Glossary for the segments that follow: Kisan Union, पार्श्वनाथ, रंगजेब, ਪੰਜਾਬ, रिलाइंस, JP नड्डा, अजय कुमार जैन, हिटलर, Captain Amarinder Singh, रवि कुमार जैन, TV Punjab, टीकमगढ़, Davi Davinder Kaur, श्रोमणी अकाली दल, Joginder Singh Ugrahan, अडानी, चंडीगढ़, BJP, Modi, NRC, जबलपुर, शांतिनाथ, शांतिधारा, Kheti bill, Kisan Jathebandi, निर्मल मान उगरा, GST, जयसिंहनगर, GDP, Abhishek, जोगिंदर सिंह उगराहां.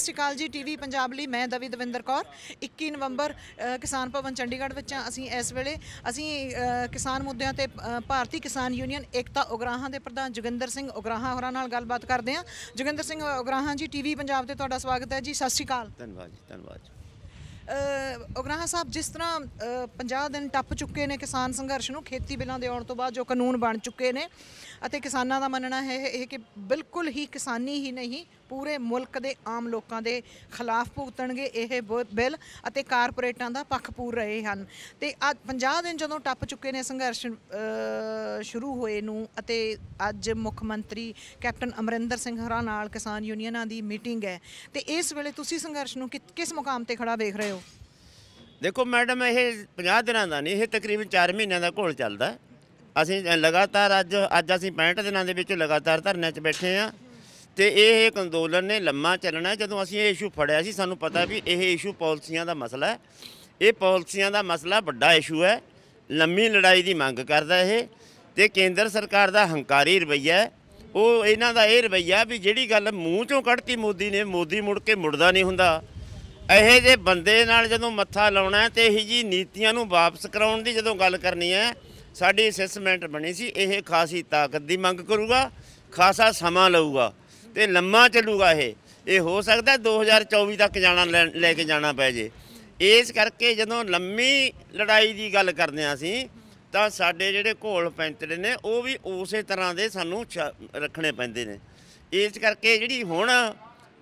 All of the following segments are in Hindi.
सत श्री अकाल जी। टीवी पंजाब लई मैं दवी दविंदर कौर। 21 नवंबर किसान भवन चंडीगढ़ विच असीं इस वेले असीं किसान मुद्दों ते भारतीय किसान यूनियन एकता उगराहां दे प्रधान जोगिंदर सिंह उगराहां होरां नाल गलबात करदे हां। जोगिंदर सिंह उगराहां जी, टीवी पंजाब ते तुहाडा स्वागत है जी। सत श्री अकाल। धन्नवाद जी, धन्नवाद। उगराहां साहब, जिस तरह 50 दिन टप चुके ने किसान संघर्ष नूं, खेती बिलों के आने तो बाद जो कानून बन चुके ने, अते किसानां दा मनना है कि बिल्कुल ही किसानी ही नहीं पूरे मुल्क के आम लोगों के खिलाफ भुगतणगे ये बिल, अते कारपोरेटां दा पक्षपूर रहे हैं। तो अज 50 दिन जदों टप चुके ने संघर्ष शुरू होए नूं, अते अज मुख्यमंत्री कैप्टन अमरिंदर सिंह होरां नाल किसान यूनियनां दी मीटिंग है, तो इस वेले तुसीं संघर्ष नूं किस मुकाम ते खड़ा वेख रहे हो? देखो मैडम, ये 50 दिनों का नहीं, ये तकरीबन 4 महीनों का घोल चलता। असीं लगातार अज असीं 65 दिनों के लगातार धरने बैठे हाँ। तो ये अंदोलन ने लम्मा चलना। जो असीं ये इशू फड़िया सी, सानूं पता भी ये इशू पॉलिसियां का मसला है। ये पॉलिसियां का मसला वड्डा इशू है, लम्मी लड़ाई की मंग करता है। तो केंद्र सरकार का हंकारी रवैया है, वो इन्हां दा ये रवैया भी जिहड़ी गल मूँह चों कढ़ती मोदी ने, मोदी मुड़ के मुड़दा नहीं हुंदा। ਇਹੋ ਜਿਹੇ ਬੰਦੇ ਨਾਲ ਜਦੋਂ ਮੱਥਾ ਲਾਉਣਾ ਤੇ ਇਹੋ ਜਿਹੀ ਨੀਤੀਆਂ ਨੂੰ ਵਾਪਸ ਕਰਾਉਣ ਦੀ ਜਦੋਂ ਗੱਲ ਕਰਨੀ ਹੈ, ਸਾਡੀ ਅਸੈਸਮੈਂਟ ਬਣੀ ਸੀ ਇਹ ਖਾਸੀ ਤਾਕਤ ਦੀ ਮੰਗ ਕਰੂਗਾ, ਖਾਸਾ ਸਮਾਂ ਲਊਗਾ ਤੇ ਲੰਮਾ ਚੱਲੂਗਾ। ਇਹ ਹੋ ਸਕਦਾ 2024 ਤੱਕ ਜਾਣਾ ਲੈ ਕੇ ਜਾਣਾ ਪੈ ਜੇ। ਇਸ ਕਰਕੇ ਜਦੋਂ ਲੰਮੀ ਲੜਾਈ ਦੀ ਗੱਲ ਕਰਦੇ ਹਾਂ ਅਸੀਂ, ਤਾਂ ਸਾਡੇ ਜਿਹੜੇ ਘੋਲ ਪੈਂਤੜੇ ਨੇ ਉਹ ਵੀ ਉਸੇ ਤਰ੍ਹਾਂ ਦੇ ਸਾਨੂੰ ਰੱਖਣੇ ਪੈਂਦੇ ਨੇ। ਇਸ ਕਰਕੇ ਜਿਹੜੀ ਹੁਣ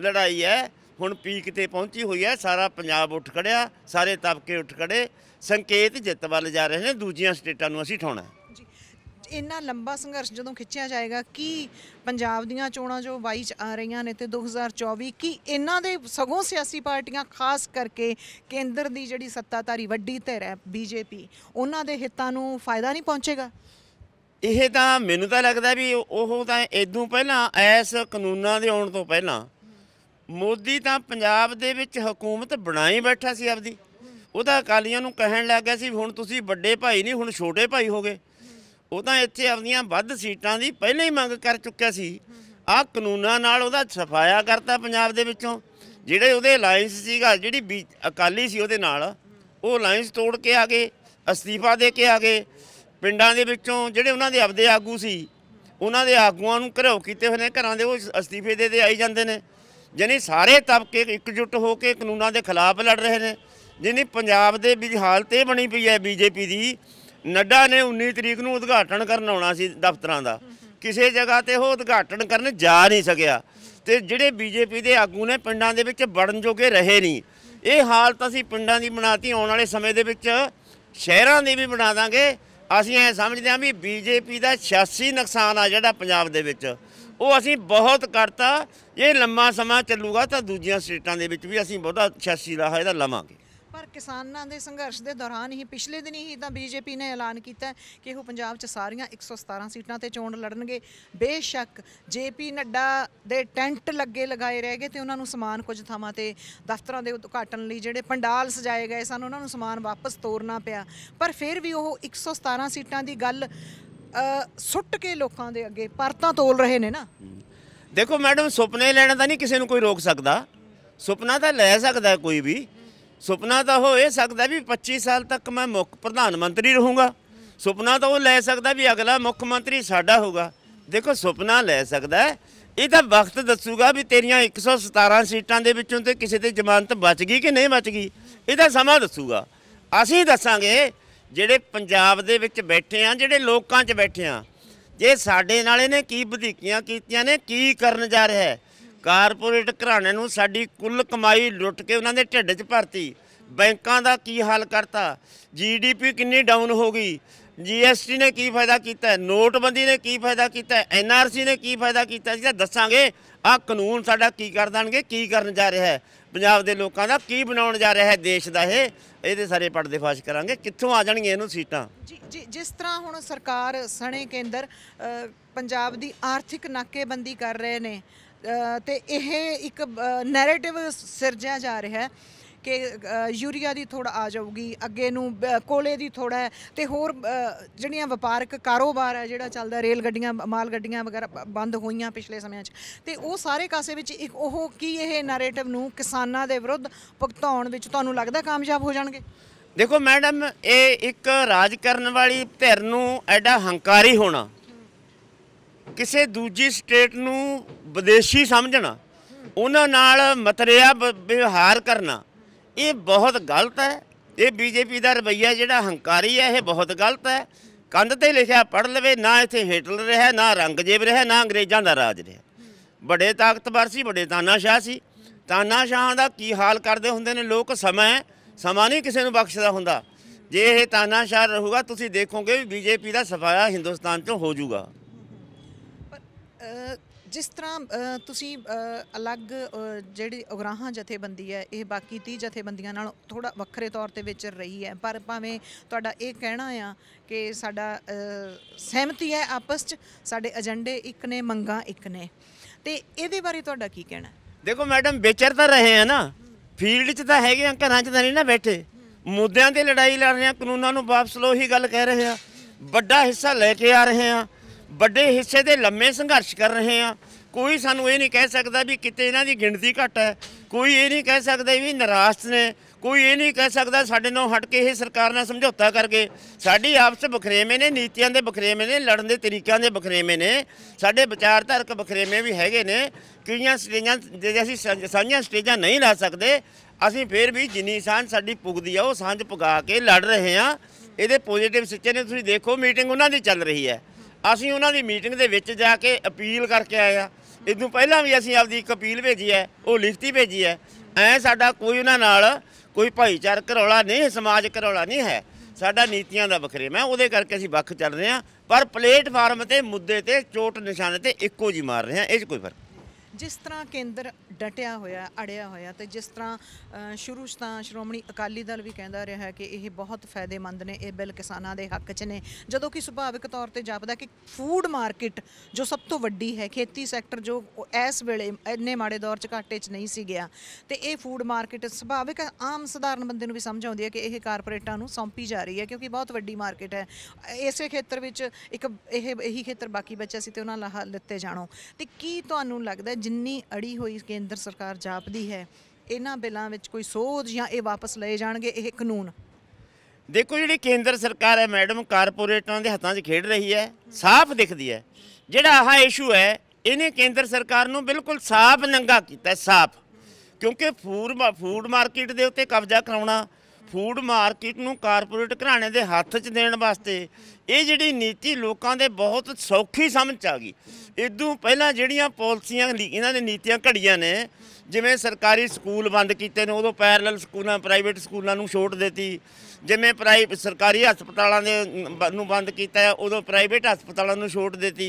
ਲੜਾਈ ਹੈ ਹੁਣ ਪੀਕ ਤੇ ਪਹੁੰਚੀ ਹੋਈ ਹੈ। ਸਾਰਾ ਪੰਜਾਬ ਉੱਠ ਖੜਿਆ, ਸਾਰੇ ਤਬਕੇ ਉੱਠ ਖੜੇ, ਸੰਕੇਤ ਜਿੱਤ ਵੱਲ ਜਾ ਰਹੇ ਨੇ। ਦੂਜੀਆਂ ਸਟੇਟਾਂ ਨੂੰ ਅਸੀਂ ਠਾਉਣਾ। ਜੀ, ਇੰਨਾ ਲੰਬਾ ਸੰਘਰਸ਼ ਜਦੋਂ ਖਿੱਚਿਆ ਜਾਏਗਾ ਕਿ ਪੰਜਾਬ ਦੀਆਂ ਚੋਣਾਂ ਜੋ 22 ਚ ਆ ਰਹੀਆਂ ਨੇ ਤੇ 2024, ਕੀ ਇਹਨਾਂ ਦੇ ਸਗੋਂ ਸਿਆਸੀ ਪਾਰਟੀਆਂ ਖਾਸ ਕਰਕੇ ਕੇਂਦਰ ਦੀ ਜਿਹੜੀ ਸੱਤਾਧਾਰੀ ਵੱਡੀ ਧਿਰ ਹੈ BJP, ਉਹਨਾਂ ਦੇ ਹਿੱਤਾਂ ਨੂੰ ਫਾਇਦਾ ਨਹੀਂ ਪਹੁੰਚੇਗਾ? ਇਹ ਤਾਂ ਮੈਨੂੰ ਤਾਂ ਲੱਗਦਾ ਵੀ ਉਹ ਤਾਂ ਇਦੋਂ ਪਹਿਲਾਂ ਐਸ ਕਾਨੂੰਨਾਂ ਦੇ ਆਉਣ ਤੋਂ ਪਹਿਲਾਂ मोदी तो पंजाब दे विच हुकूमत बना ही बैठा सी आपदी। वो तो अकालियां नूं कहण लग गया सी हुण तुसीं बड़े भाई नहीं, हुण छोटे भाई हो गए। वो तो इत्थे आपदियां वध सीटां दी पहले ही मंग कर चुक्या सी। आ कानूनां नाल उहदा सफाया करता पंजाब दे विचों। जिहड़े उहदे अलायंस सीगा, जिहड़ी अकाली सी उहदे नाल, वो अलायंस तोड़ के आ गए, अस्तीफा दे के आ गए। पिंडां दे विचों जिहड़े उहनां दे आपदे आगू सी, उहनां दे आगूआं नूं घरों कीते होए ने घरां दे, वो अस्तीफे दे आई जांदे ने। यानी सारे तबके एकजुट होकर कानूनों के खिलाफ लड़ रहे हैं। यानी पंजाब के भी हालत यह बनी पई है BJP की। नड्डा ने 19 तरीक नूं उद्घाटन करन आउणा सी दफ्तरां दा, किसी जगह ते वो उद्घाटन करने जा नहीं सकिया। ते जिहड़े BJP के आगू ने पिंडां दे विच वड़न जोगे रहे नहीं। ये हालत असीं पिंडां दी बनाती, आने वाले समय दे विच शहरां दी भी बना दांगे। असीं ऐ समझदे हां भी BJP का सियासी नुकसान आ जिहड़ा पंजाब दे विच वो असी बहुत करता। ये लम्मा समा चलूगा तो दूजिया स्टेटा भी असी बहुत सियासी राह इहदा लवांगे। पर किसानां दे संघर्ष के दौरान ही पिछले दिन ही तो BJP ने ऐलान किया कि वो पंजाब च सारियां 117 सीटां ते चोण लड़नगे। बेशक JP नड्डा दे टेंट लगे लगाए रह गए, तो उन्होंने समान कुछ थावां ते दफ्तरां दे उद्घाटन लई जिहड़े पंडाल सजाए गए सन, उन्होंने समान वापस तोरना पिया। पर फिर भी वो 117 सीटां की गल सुट के लोगों के अगे परतां तोल रहे ने ना। देखो मैडम, सुपने लेना तो नहीं किसी को कोई रोक सकता। सुपना तो लै सकता कोई भी। सुपना तो हो ये सकता भी 25 साल तक मैं मुख प्रधानमंत्री रहूँगा। सुपना तो वो लै सकता भी अगला मुख्यमंत्री साडा होगा। देखो सुपना लै सकता है, ये तो वक्त दसूगा भी तेरिया 117 सीटां दे विचों ते किसी दी जमानत बच गई कि नहीं बच गई। ये तो समा दसूगा। असीं दसांगे ਜਿਹੜੇ ਪੰਜਾਬ ਦੇ ਵਿੱਚ ਬੈਠੇ ਆ, ਜਿਹੜੇ ਲੋਕਾਂ 'ਚ ਬੈਠੇ ਆ, ਜੇ ਸਾਡੇ ਨਾਲ ਇਹਨੇ ਕੀ ਵਧੀਕੀਆਂ ਕੀਤੀਆਂ ਨੇ, ਕੀ ਕਰਨ ਜਾ ਰਿਹਾ ਹੈ। ਕਾਰਪੋਰੇਟ ਘਰਾਣੇ ਨੂੰ ਸਾਡੀ ਕੁੱਲ ਕਮਾਈ ਲੁੱਟ ਕੇ ਉਹਨਾਂ ਦੇ ਢਿੱਡ 'ਚ ਭਰਤੀ। ਬੈਂਕਾਂ ਦਾ ਕੀ ਹਾਲ ਕਰਤਾ, GDP ਕਿੰਨੀ ਡਾਊਨ ਹੋ ਗਈ। GST ਨੇ ਕੀ ਫਾਇਦਾ ਕੀਤਾ, ਨੋਟਬੰਦੀ ਨੇ ਕੀ ਫਾਇਦਾ ਕੀਤਾ, NRC ਨੇ ਕੀ ਫਾਇਦਾ ਕੀਤਾ। ਅਸੀਂ ਤਾਂ ਦੱਸਾਂਗੇ ਆਹ ਕਾਨੂੰਨ ਸਾਡਾ ਕੀ ਕਰ ਦੇਣਗੇ, ਕੀ ਕਰਨ ਜਾ ਰਿਹਾ ਹੈ, ਪੰਜਾਬ ਦੇ ਲੋਕਾਂ ਦਾ ਕੀ ਬਣਾਉਣ ਜਾ ਰਿਹਾ ਹੈ ਦੇਸ਼ ਦਾ। ਇਹ ਇਹਦੇ ਸਾਰੇ ਪਰਦੇ ਫਾਸ਼ ਕਰਾਂਗੇ। ਕਿੱਥੋਂ ਆ ਜਾਣਗੀਆਂ ਇਹਨੂੰ ਸੀਟਾਂ? ਜੀ, ਜਿਸ ਤਰ੍ਹਾਂ ਹੁਣ ਸਰਕਾਰ ਸਣੇ ਕੇਂਦਰ ਪੰਜਾਬ ਦੀ ਆਰਥਿਕ ਨਾਕੇਬੰਦੀ ਕਰ ਰਹੇ ਨੇ, ਤੇ ਇਹ ਇੱਕ ਨੈਰੇਟਿਵ ਸਿਰਜਿਆ ਜਾ ਰਿਹਾ ਹੈ कि यूरीआ की थोड़ा आ जाऊगी, अगे नूं कोले की थोड़ा है तो होर जिहड़ियां वपारक कारोबार है जिहड़ा चलदा, रेल गड्डियां माल गड्डियां वगैरह बंद होईयां पिछले समय ते वो सारे कासे विच इक ओह की यह नैरेटिव नूं किसानां दे विरुद्ध भुगताउण विच तुहानूं लगदा कामयाब हो जाणगे? देखो मैडम, ये एक राज करन वाली धिर नूं एडा हंकारी होना, किसी दूजी स्टेट नूं विदेशी समझना, उन्हां नाल मतरेआ व्यवहार करना, ये बहुत गलत है। ये बीजेपी का रवैया जिहड़ा हंकारी है, ये बहुत गलत है। कंध ते लिखिया पढ़ लवे, ना इत्थे हिटलर रहा, ना रंगजेब रहा, ना अंग्रेज़ों का राज रहा। बड़े ताकतवर सी, बड़े तानाशाह सी। तानाशाह दा की हाल करदे हुंदे ने लोग, समा नहीं किसी नूं बख्शदा हुंदा। जे ये तानाशाह रहूगा तुसीं देखोगे भी बीजेपी का सफाया हिंदुस्तान चों हो जूगा। जिस तरह तुसी अलग जिहड़ी उगराहां जथेबंदी है ये बाकी 30 जथेबंदियां नाल थोड़ा वक्रे तौर ते विच रही है, पर भावें तुहाडा ये कहना आ कि साडा सहमति है आपस च, साडे एजेंडे एक ने, मंगां एक ने, ते इहदे बारे तुहाडा की कहना? देखो मैडम, विचर तां रहे हैं ना, फील्ड च तां हैगे, घरां च तां नहीं ना बैठे, मुद्दिआं ते लड़ाई लड़ रहे हैं, कानूनां नूं वापस लो ही गल कह रहे हैं, वड्डा हिस्सा लैके आ रहे हैं, ਵੱਡੇ ਹਿੱਸੇ ਦੇ ਲੰਮੇ ਸੰਘਰਸ਼ ਕਰ ਰਹੇ ਆ। ਕੋਈ ਸਾਨੂੰ ਇਹ ਨਹੀਂ ਕਹਿ ਸਕਦਾ ਵੀ ਕਿਤੇ ਇਹਨਾਂ ਦੀ ਗਿਣਤੀ ਘੱਟ ਹੈ, ਕੋਈ ਇਹ ਨਹੀਂ ਕਹਿ ਸਕਦਾ ਵੀ ਨਿਰਾਸ਼ ਨੇ, ਕੋਈ ਇਹ ਨਹੀਂ ਕਹਿ ਸਕਦਾ ਸਾਡੇ ਨਾਲ ਹਟ ਕੇ ਇਹ ਸਰਕਾਰ ਨਾਲ ਸਮਝੌਤਾ ਕਰ ਗਏ। ਸਾਡੀ ਆਪਸ ਬਖਰੇਵੇਂ ਨੇ, ਨੀਤੀਆਂ ਦੇ ਬਖਰੇਵੇਂ ਨੇ, ਲੜਨ ਦੇ ਤਰੀਕਿਆਂ ਦੇ ਬਖਰੇਵੇਂ ਨੇ, ਸਾਡੇ ਵਿਚਾਰਧਾਰਕ ਬਖਰੇਵੇਂ ਵੀ ਹੈਗੇ ਨੇ। ਕਈਆਂ ਸਟੇਜਾਂ ਜੇ ਅਸੀਂ ਸਾਂਝੀਆਂ ਸਟੇਜਾਂ ਨਹੀਂ ਲਾ ਸਕਦੇ, ਅਸੀਂ ਫਿਰ ਵੀ ਜਿੰਨੀ ਸਾਂਝ ਸਾਡੀ ਪੁੱਗਦੀ ਆ ਉਹ ਸਾਂਝ ਪੁਗਾ ਕੇ ਲੜ ਰਹੇ ਆ। ਇਹਦੇ ਪੋਜ਼ੀਟਿਵ ਸਿੱਟੇ ਨੇ, ਤੁਸੀਂ ਦੇਖੋ ਮੀਟਿੰਗ ਉਹਨਾਂ ਦੀ ਚੱਲ ਰਹੀ ਹੈ, ਅਸੀਂ ਉਹਨਾਂ ਦੀ ਮੀਟਿੰਗ ਦੇ ਵਿੱਚ ਜਾ ਕੇ ਅਪੀਲ ਕਰਕੇ ਆਏ ਆ। ਇਦੋਂ ਪਹਿਲਾਂ ਵੀ ਅਸੀਂ ਆਪਦੀ ਇੱਕ ਅਪੀਲ ਭੇਜੀ ਹੈ, ਉਹ ਲਿਖਤੀ ਭੇਜੀ ਹੈ। ਐ ਸਾਡਾ ਕੋਈ ਉਹਨਾਂ ਨਾਲ ਕੋਈ ਭਾਈਚਾਰਕ ਰੌਲਾ ਨਹੀਂ, ਸਮਾਜਿਕ ਰੌਲਾ ਨਹੀਂ ਹੈ, ਸਾਡਾ ਨੀਤੀਆਂ ਦਾ ਵਖਰੇਵਾ, ਉਹਦੇ ਕਰਕੇ ਅਸੀਂ ਵੱਖ ਚੱਲ ਰਹੇ ਹਾਂ। ਪਰ ਪਲੇਟਫਾਰਮ ਤੇ, ਮੁੱਦੇ ਤੇ, ਚੋਟ ਨਿਸ਼ਾਨੇ ਤੇ ਇੱਕੋ ਜਿਹੀ ਮਾਰ ਰਹੇ ਹਾਂ, ਇਹ 'ਚ ਕੋਈ ਫਰਕ। जिस तरह केंद्र डटिया होया, अड़िया होया, तो जिस तरह शुरू तो श्रोमणी अकाली दल भी कहता रहा है कि यह बहुत फायदेमंद ने, यह बिल किसानों के हक च ने, जो कि सुभाविक तौर पर जापदा कि फूड मार्केट जो सब तो वड्डी है, खेती सैक्टर जो इस वेले इन्ने माड़े दौर च घाटे च नहीं सी गया, तो यह फूड मार्केट सुभाविक आम सधारण बंदे नूं भी समझ आउंदी है कि यह कारपोरेटां नूं सौंपी जा रही है, क्योंकि बहुत वड्डी मार्केट है। इस खेतर विच एक यही खेतर बाकी बचा सी ते उहनां लाह लिते जाणो। ते की तुहानूं लगदा जिन्नी अड़ी हुई केंद्र सरकार जापदी है, इन्हां बिलों में कोई सोध या ये वापस ले जाएंगे ये कानून? देखो जी, केंद्र सरकार है मैडम, कारपोरेटां दे हत्थां 'च खेड रही है, साफ दिखती है। जिहड़ा आह इशू है, इन्हें केंद्र सरकार नूं बिल्कुल साफ नंगा कीता, साफ। क्योंकि फूड मार्केट के उत्ते कब्जा कराउणा, फूड मार्केट नूं कारपोरेट घराणे दे हत्थ 'च देण वास्ते ये जिहड़ी नीति लोकां दे बहुत सौखी समझ आ गई। इदों पहलां जिहड़ियां पॉलिसियां इन्हां ने नीतियां घड़ियां ने, जिवें सरकारी स्कूल बंद कीते ने, उदों पैरलल स्कूलां, प्राइवेट स्कूलां नूं छोड़ देती, जिवें सरकारी हस्पतालां दे नूं बंद कीता, उदों प्राइवेट हस्पतालां नूं छोड़ देती।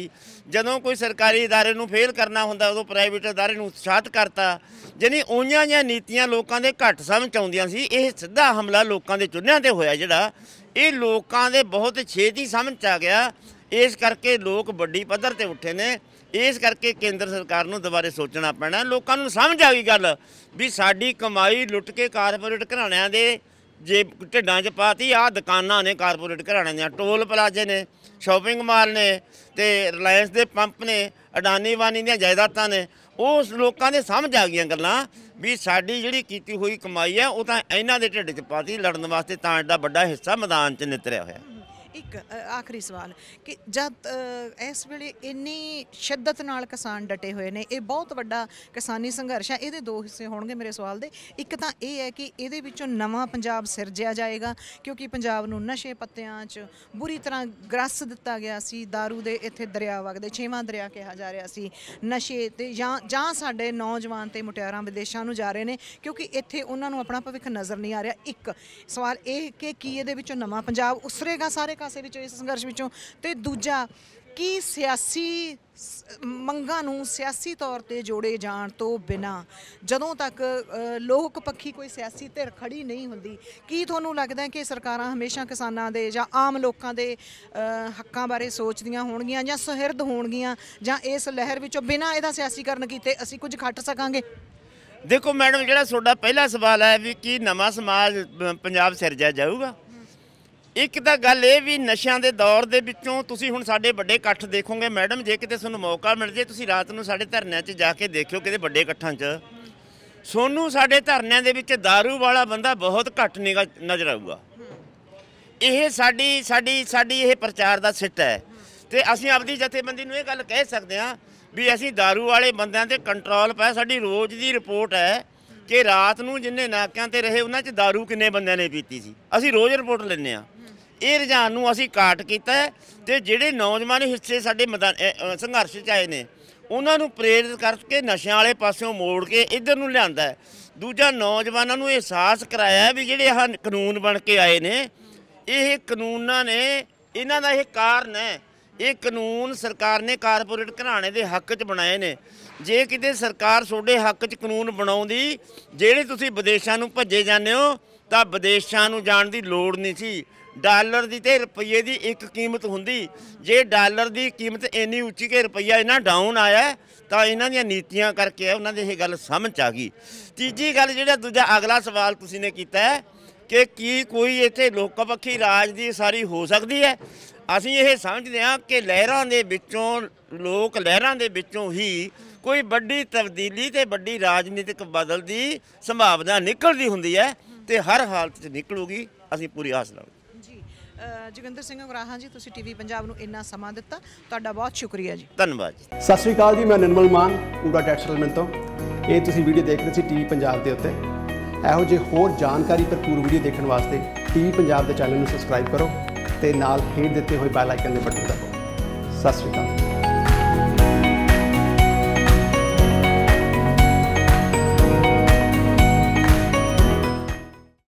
जदों कोई सरकारी अदारे नूं फेल करना हुंदा, उदों प्राइवेट अदारे नूं उत्साहित करता। जानी उहियां जिहियां नीतियां लोकां दे घट समझ आउंदियां सी। इह सिद्धा हमला लोकां दे चुन्हियां ते होया, जिहड़ा ਇਹ ਲੋਕਾਂ ਦੇ ਬਹੁਤ ਛੇਤੀ ਸਮਝ 'ਚ ਆ ਗਿਆ। ਇਸ ਕਰਕੇ ਲੋਕ ਵੱਡੀ ਪੱਧਰ 'ਤੇ ਉੱਠੇ ਨੇ। ਇਸ ਕਰਕੇ ਕੇਂਦਰ ਸਰਕਾਰ ਨੂੰ ਦੁਬਾਰੇ ਸੋਚਣਾ ਪੈਣਾ। ਲੋਕਾਂ ਨੂੰ ਸਮਝ ਆ ਗਈ ਗੱਲ ਵੀ ਸਾਡੀ ਕਮਾਈ ਲੁੱਟ ਕੇ ਕਾਰਪੋਰੇਟ ਘਰਾਣਿਆਂ ਦੇ ਜੇ ਢਿੱਡਾਂ 'ਚ ਪਾਤੀ। ਆਹ ਦੁਕਾਨਾਂ ਨੇ ਕਾਰਪੋਰੇਟ ਘਰਾਣਿਆਂ ਦੀਆਂ, ਟੋਲ ਪਲਾਜ਼ੇ ਨੇ, ਸ਼ਾਪਿੰਗ ਮਾਲ ਨੇ, ਅਤੇ ਰਿਲਾਇੰਸ ਦੇ ਪੰਪ ਨੇ, ਅਡਾਨੀ ਵਾਨੀ ਦੀਆਂ ਜਾਇਦਾਦਾਂ ਨੇ। ਉਸ ਲੋਕਾਂ ਦੇ ਸਮਝ ਆ ਗਈਆਂ ਗੱਲਾਂ ਵੀ ਸਾਡੀ ਜਿਹੜੀ ਕੀਤੀ ਹੋਈ ਕਮਾਈ ਹੈ ਉਹ ਤਾਂ ਇਹਨਾਂ ਦੇ ਢਿੱਡ 'ਚ ਪਾਤੀ ਲੜਨ ਵਾਸਤੇ, ਤਾਂ ਐਡਾ ਵੱਡਾ ਹਿੱਸਾ ਮੈਦਾਨ 'ਚ ਨਿਤਰਿਆ ਹੋਇਆ। ਇੱਕ ਆਖਰੀ ਸਵਾਲ ਕਿ ਜਦ ਇਸ ਵੇਲੇ ਇੰਨੀ ਸ਼ਿੱਦਤ ਨਾਲ ਕਿਸਾਨ ਡਟੇ ਹੋਏ ਨੇ, ਇਹ ਬਹੁਤ ਵੱਡਾ ਕਿਸਾਨੀ ਸੰਘਰਸ਼ ਹੈ, ਇਹਦੇ ਦੋ ਹਿੱਸੇ ਹੋਣਗੇ ਮੇਰੇ ਸਵਾਲ ਦੇ। ਇੱਕ ਤਾਂ ਇਹ ਹੈ ਕਿ ਇਹਦੇ ਵਿੱਚੋਂ ਨਵਾਂ ਪੰਜਾਬ ਸਿਰਜਿਆ ਜਾਏਗਾ, ਕਿਉਂਕਿ ਪੰਜਾਬ ਨੂੰ ਨਸ਼ੇ ਪੱਤਿਆਂ 'ਚ ਬੁਰੀ ਤਰ੍ਹਾਂ ਗ੍ਰਸ ਦਿੱਤਾ ਗਿਆ ਸੀ। ਦਾਰੂ ਦੇ ਇੱਥੇ ਦਰਿਆ ਵਗਦੇ, 6ਵਾਂ ਦਰਿਆ ਕਿਹਾ ਜਾ ਰਿਹਾ ਸੀ। ਨਸ਼ੇ ਤੇ ਜਾਂ ਸਾਡੇ ਨੌਜਵਾਨ ਤੇ ਮੁਟਿਆਰਾਂ ਵਿਦੇਸ਼ਾਂ ਨੂੰ ਜਾ ਰਹੇ ਨੇ, ਕਿਉਂਕਿ ਇੱਥੇ ਉਹਨਾਂ ਨੂੰ ਆਪਣਾ ਭਵਿੱਖ ਨਜ਼ਰ ਨਹੀਂ ਆ ਰਿਹਾ। ਇੱਕ ਸਵਾਲ ਇਹ ਕਿ ਕੀ ਇਹਦੇ ਵਿੱਚੋਂ ਨਵਾਂ ਪੰਜਾਬ ਉਸਰੇਗਾ ਸਾਰੇ ਕਾਸੇ ਵਿੱਚੋਂ, ਇਸ ਸੰਘਰਸ਼ ਵਿੱਚੋਂ? ਤੇ ਦੂਜਾ ਕਿ ਸਿਆਸੀ ਮੰਗਾਂ ਨੂੰ ਸਿਆਸੀ ਤੌਰ ਤੇ ਜੋੜੇ ਜਾਣ ਤੋਂ ਬਿਨਾਂ ਜਦੋਂ ਤੱਕ ਲੋਕ ਪੱਖੀ ਕੋਈ ਸਿਆਸੀ ਧਿਰ ਖੜੀ ਨਹੀਂ ਹੁੰਦੀ, ਕੀ ਤੁਹਾਨੂੰ ਲੱਗਦਾ ਕਿ ਸਰਕਾਰਾਂ ਹਮੇਸ਼ਾ ਕਿਸਾਨਾਂ ਦੇ ਜਾਂ ਆਮ ਲੋਕਾਂ ਦੇ ਹੱਕਾਂ ਬਾਰੇ ਸੋਚਦੀਆਂ ਹੋਣਗੀਆਂ ਜਾਂ ਸੁਹਿਰਦ ਹੋਣਗੀਆਂ, ਜਾਂ ਇਸ ਲਹਿਰ ਵਿੱਚੋਂ ਬਿਨਾਂ ਇਹਦਾ ਸਿਆਸੀਕਰਨ ਕੀਤੇ ਅਸੀਂ ਕੁਝ ਖੱਟ ਸਕਾਂਗੇ? देखो मैडम, जिहड़ा सोड़ा पहला सवाल है भी कि नवा समाज पंजाब सिरजा जाऊगा, एक तो गल ये भी नशा के दौर के विचों तुसीं हुण साडे वड्डे इकट्ठ देखोगे मैडम, जे किते तुहानूं मौका मिल जाए तुसीं रात नूं साडे धरनियां 'च जाके देखिओ, किते वड्डे इकट्ठां 'च सोनू साडे धरनियां दे विच दारू वाला बंदा बहुत घट नज़र आऊगा। यह साडी साडी साडी यह प्रचार का सिट है तो असीं आपदी जथेबंदी नूं इह गल कह सकदे हां भी असीं दारू वाले बंदियां ते कंट्रोल पाया। साडी रोज़ दी रिपोर्ट है कि रात नूं जिन्ने नाकियां ते रहे उन्हां च दारू किन्ने बंदियां ने पीती सी, असीं रोज़ रिपोर्ट लैंदे हां। इह रुझान नूं असीं काट कीता है ते जिहड़े नौजवान हिस्से साडे संघर्ष च आए ने उन्हां नूं प्रेरित करके नशिਆਂ वाले पासों मोड़ के इधर नूं लिआंदा है। दूजा नौजवानों नूं अहसास कराया भी जिहड़े आह कानून बन के आए ने यह कानूनां ने इन्हां दा इह कारण है। ये कानून सरकार ने कारपोरेट घराने के हक च बनाए ने, जे किते सरकार सोडे हक च कानून बनाउंदी जिहड़े तुसीं विदेशां नूं भज्जे जांदे हो तां विदेशां नूं जाण दी लोड़ नहीं सी। ਡਾਲਰ ਦੀ ਤੇ ਰੁਪਈਏ ਦੀ ਇੱਕ ਕੀਮਤ ਹੁੰਦੀ, ਜੇ ਡਾਲਰ ਦੀ ਕੀਮਤ ਇੰਨੀ ਉੱਚੀ ਕਿ ਰੁਪਈਆ ਇੰਨਾ ਡਾਊਨ ਆਇਆ ਤਾਂ ਇਹਨਾਂ ਦੀਆਂ ਨੀਤੀਆਂ ਕਰਕੇ ਉਹਨਾਂ ਦੀ ਇਹ ਗੱਲ ਸਮਝ ਆ ਗਈ। ਤੀਜੀ ਗੱਲ ਜਿਹੜਾ ਦੂਜਾ ਅਗਲਾ ਸਵਾਲ ਤੁਸੀਂ ਨੇ ਕੀਤਾ ਕਿ ਕੀ ਕੋਈ ਇੱਥੇ ਲੋਕ ਪੱਖੀ ਰਾਜ ਦੀ ਸਾਰੀ ਹੋ ਸਕਦੀ ਹੈ। ਅਸੀਂ ਇਹ ਸਮਝਦੇ ਹਾਂ ਕਿ ਲਹਿਰਾਂ ਦੇ ਵਿੱਚੋਂ ਲੋਕ ਲਹਿਰਾਂ ਦੇ ਵਿੱਚੋਂ ਹੀ ਕੋਈ ਵੱਡੀ ਤਬਦੀਲੀ ਤੇ ਵੱਡੀ ਰਾਜਨੀਤਿਕ ਬਦਲ ਦੀ ਸੰਭਾਵਨਾ ਨਿਕਲਦੀ ਹੁੰਦੀ ਹੈ ਤੇ ਹਰ ਹਾਲਤ 'ਚ ਨਿਕਲੂਗੀ, ਅਸੀਂ ਪੂਰੀ ਆਸ ਲਾਉਂਦੇ। जोगिंदर सिंह उगराहां जी, तुसीं टीवी पंजाब नूं इन्ना समा दित्ता, तुहाडा बहुत शुक्रिया जी, धन्नवाद जी। सत श्री अकाल जी, मैं निर्मल मान उगरा टैक्सलमैन तो। ये तुसीं वीडियो देख रहे सी टीवी पंजाब के उत्ते। इहो जे होर जानकारी भरपूर वीडियो देखने वास्ते टीवी पंजाब के चैनल में सबसक्राइब करो तो नाल हेठ दिते हुए बैल आइकन के बटन दबाओ। सत श्री अकाल।